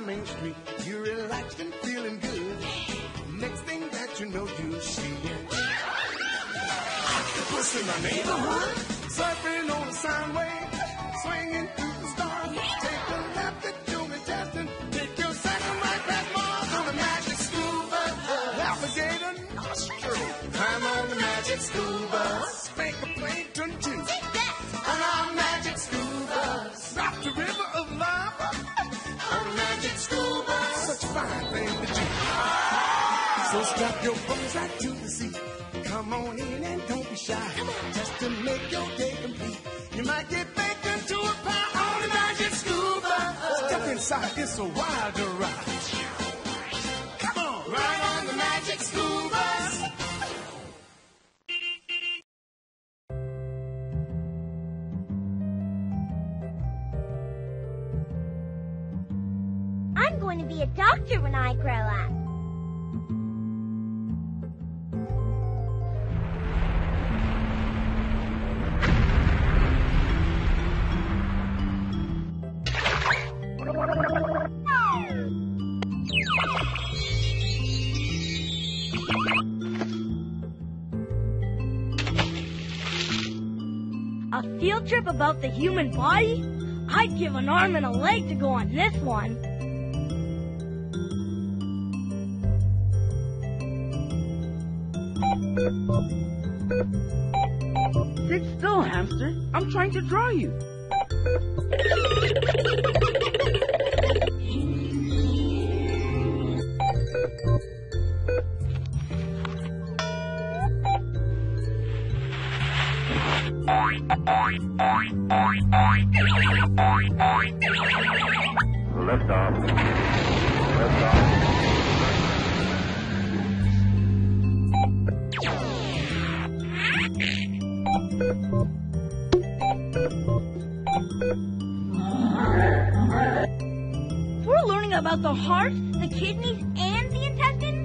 by Main Street. You're relaxed and feeling good. Next thing that you know, you see it. Octopus in my neighborhood. Surfing on the sine wave. Swinging through the stars. Take a lap at Junior Jackson. Take your second right back, Mars. On the Magic School Bus. Navigate a nostril. Climb on the Magic School Bus. Make a plankton too. Take that. On our Magic School Bus. Rock the river of love. School bus. Such fine thing to do. So strap your bums right to the seat. Come on in and don't be shy. Just to make your day complete, you might get baked into a pie on the Magic School Bus. Step inside, it's a wilder ride. Come on, ride on the Magic School Bus. I'm going to be a doctor when I grow up. A field trip about the human body? I'd give an arm and a leg to go on this one. Sit still, hamster. I'm trying to draw you. Lift off. Lift off. We're learning about the heart, the kidneys, and the intestines.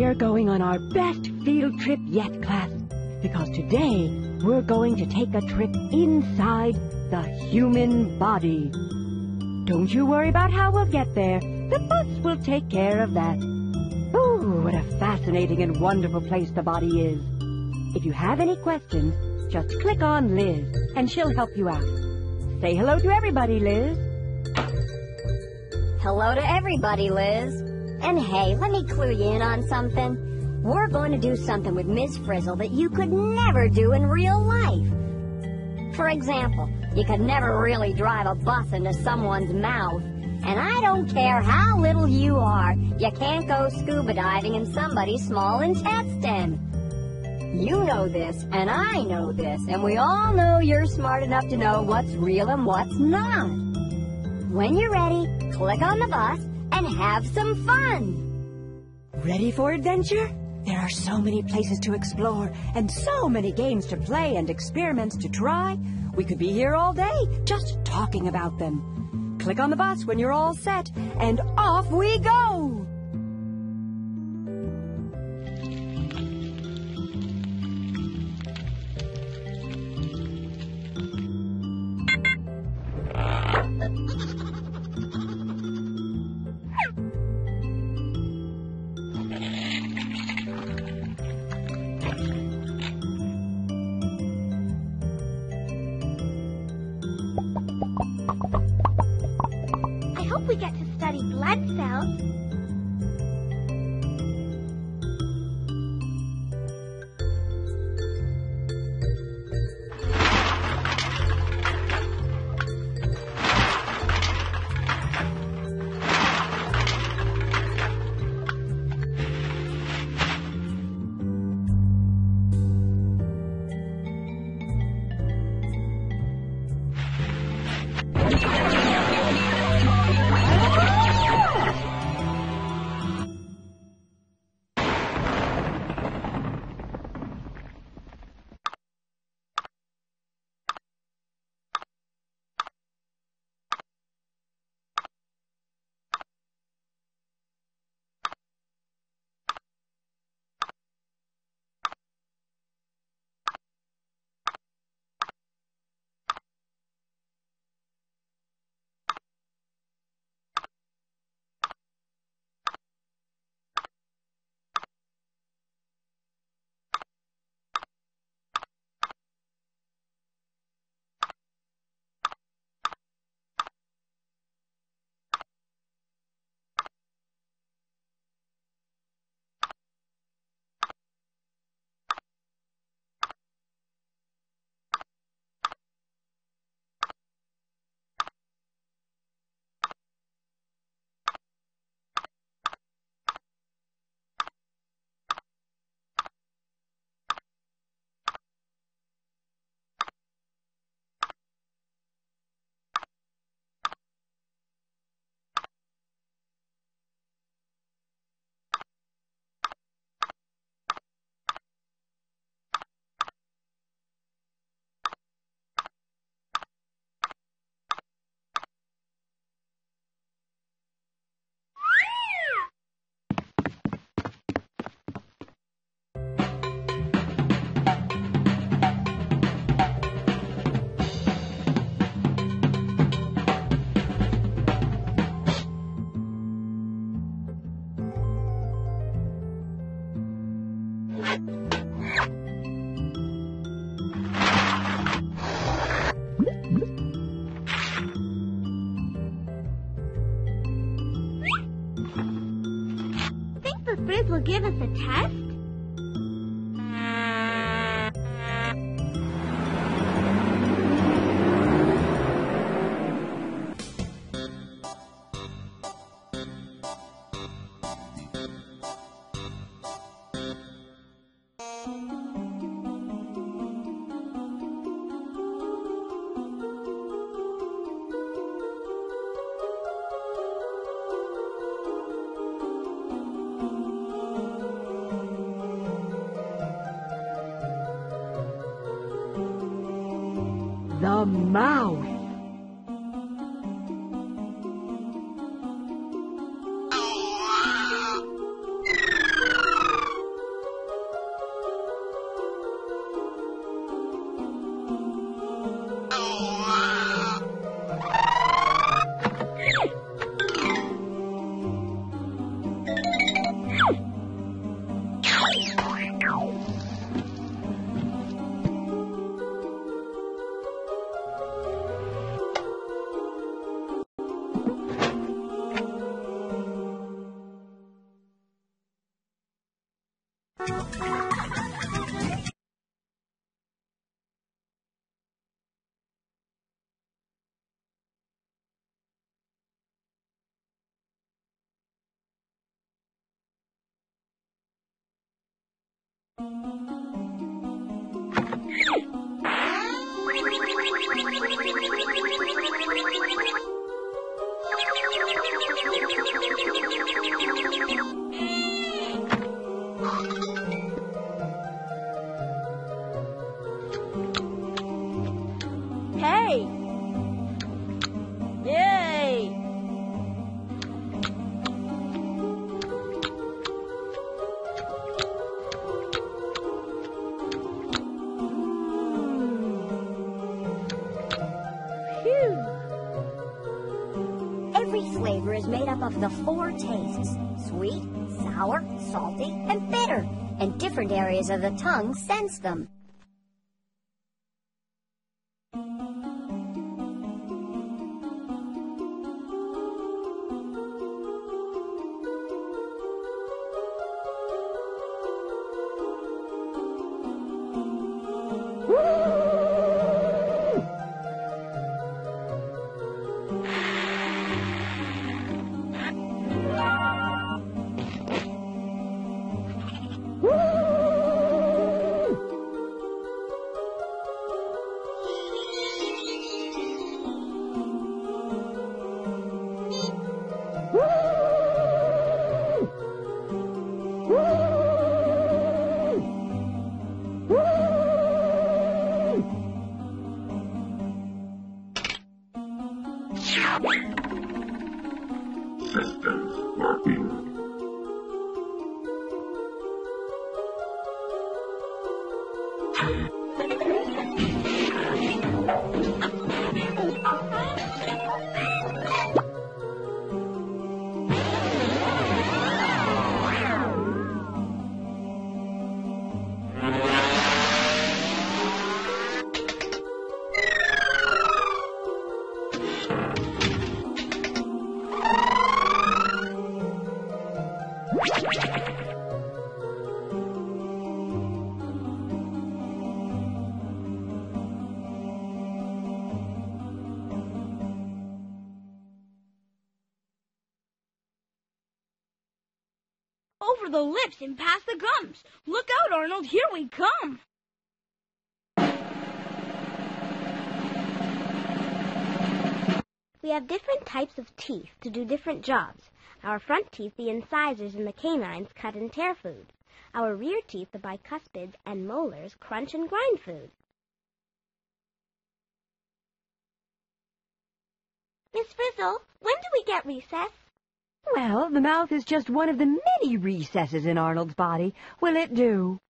We're going on our best field trip yet, class, because today we're going to take a trip inside the human body. Don't you worry about how we'll get there. The bus will take care of that. Ooh, what a fascinating and wonderful place the body is. If you have any questions, just click on Liz, and she'll help you out. Say hello to everybody, Liz. Hello to everybody, Liz. And hey, let me clue you in on something. We're going to do something with Ms. Frizzle that you could never do in real life. For example, you could never really drive a bus into someone's mouth. And I don't care how little you are, you can't go scuba diving in somebody's small intestine. You know this, and I know this, and we all know you're smart enough to know what's real and what's not. When you're ready, click on the bus and have some fun. Ready for adventure? There are so many places to explore and so many games to play and experiments to try. We could be here all day just talking about them. Click on the bus when you're all set, and off we go! We get to study blood cells. Ms. Frizzle will give us a test? The mouth. Of the four tastes, sweet, sour, salty, and bitter, and different areas of the tongue sense them. Over the lips and past the gums. Look out, Arnold, here we come. We have different types of teeth to do different jobs. Our front teeth, the incisors and the canines, cut and tear food. Our rear teeth, the bicuspids and molars, crunch and grind food. Ms. Frizzle, when do we get recess? Well, the mouth is just one of the many recesses in Arnold's body. Will it do?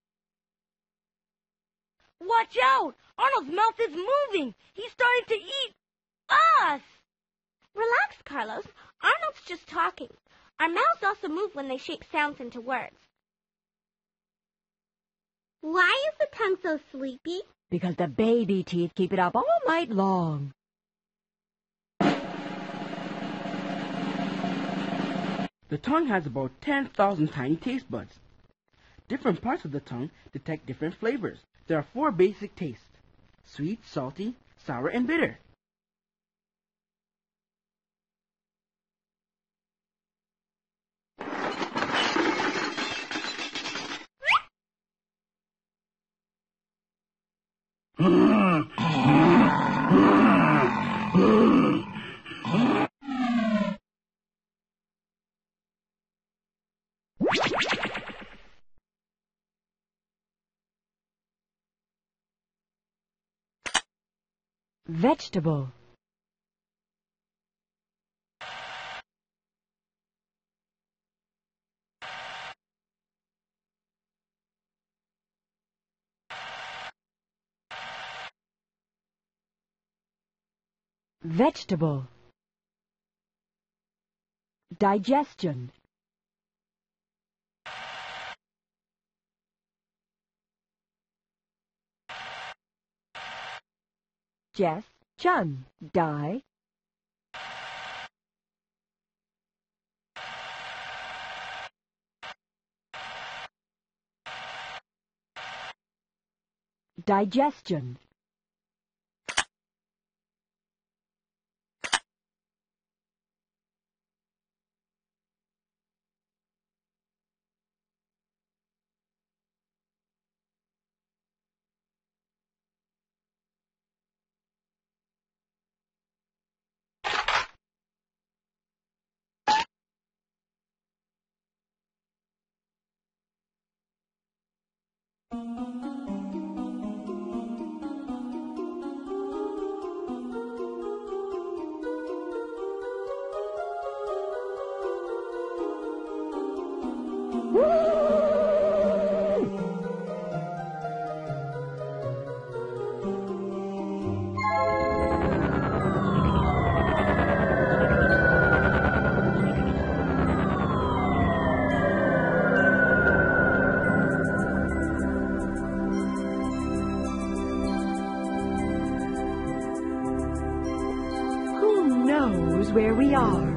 Watch out! Arnold's mouth is moving! He's starting to eat us! Relax, Carlos. Arnold's just talking. Our mouths also move when they shape sounds into words. Why is the tongue so sleepy? Because the baby teeth keep it up all night long. The tongue has about 10,000 tiny taste buds. Different parts of the tongue detect different flavors. There are 4 basic tastes: sweet, salty, sour, and bitter. Vegetable. Vegetable. Digestion. Jess, Chun, die. Digestion. Where we are.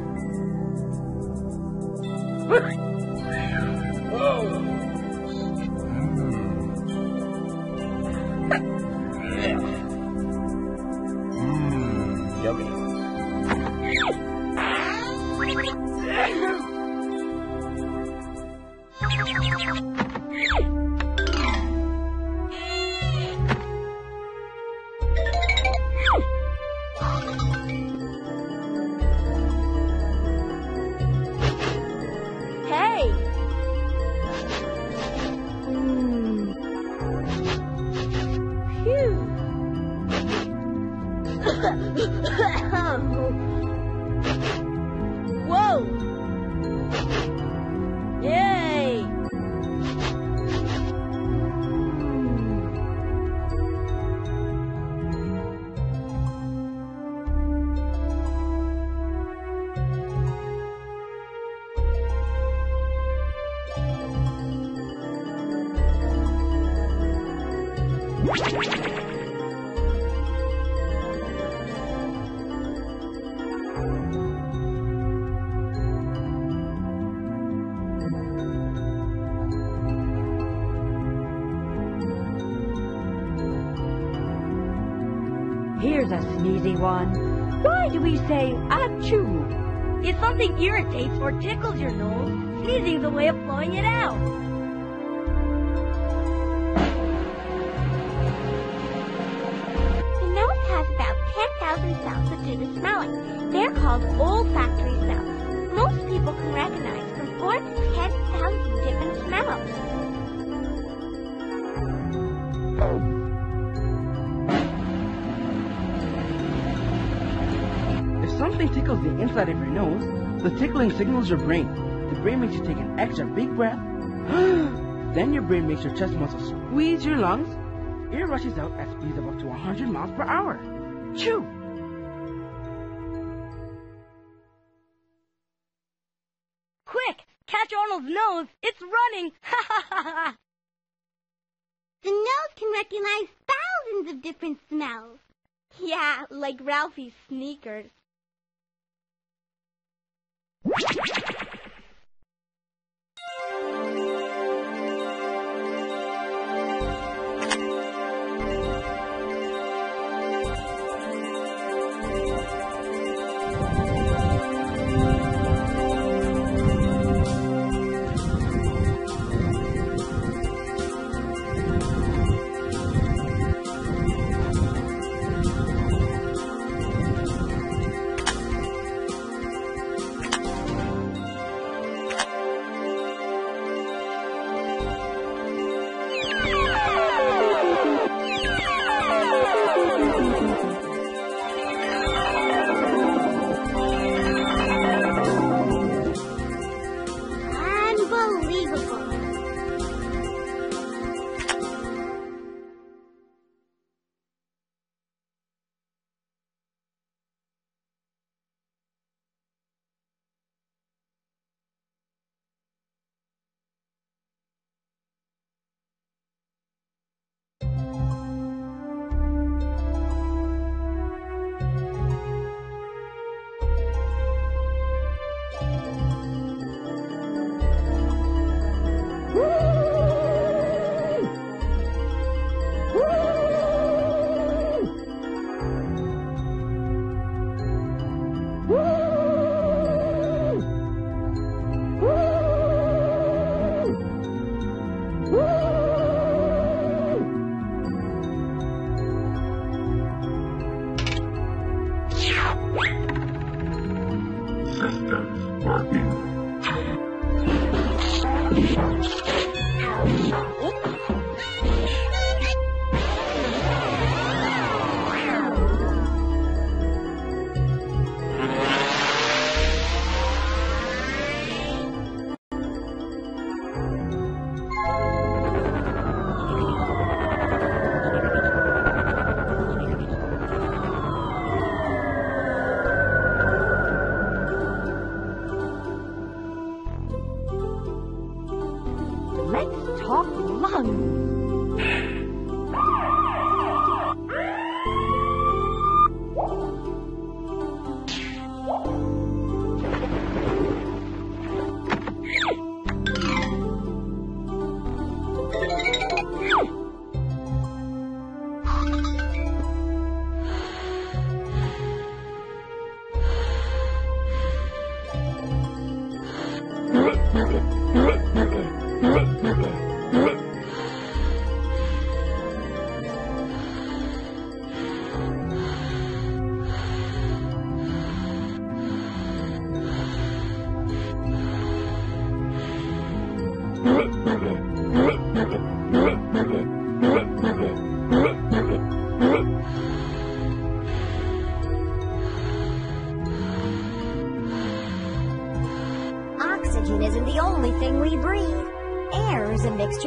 Here's a sneezy one. Why do we say achoo? If something irritates or tickles your nose, sneezing's a way of blowing it out. The nose has about 10,000 sounds that do the smelling. They're called olfactory sounds. Most people can recognize from 4 to 10,000 different smells. Something tickles the inside of your nose, the tickling signals your brain. The brain makes you take an extra big breath. Then your brain makes your chest muscles squeeze your lungs. Air rushes out at speeds of up to 100 miles per hour. Chew! Quick! Catch Arnold's nose! It's running! Ha ha ha ha! The nose can recognize thousands of different smells. Yeah, like Ralphie's sneakers.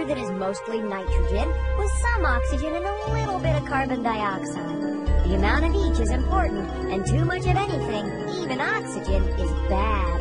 That is mostly nitrogen, with some oxygen and a little bit of carbon dioxide. The amount of each is important, and too much of anything, even oxygen, is bad.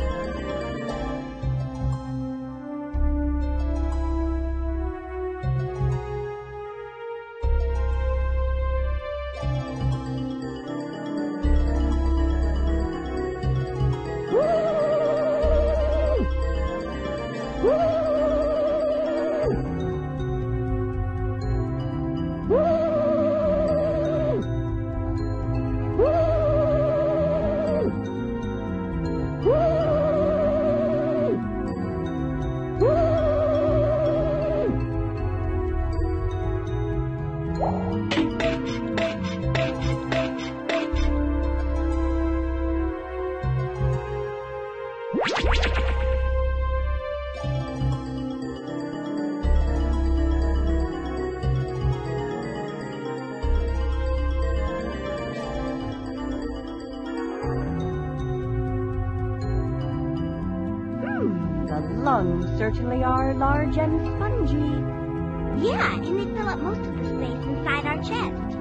Certainly are large and spongy. Yeah, and they fill up most of the space inside our chest.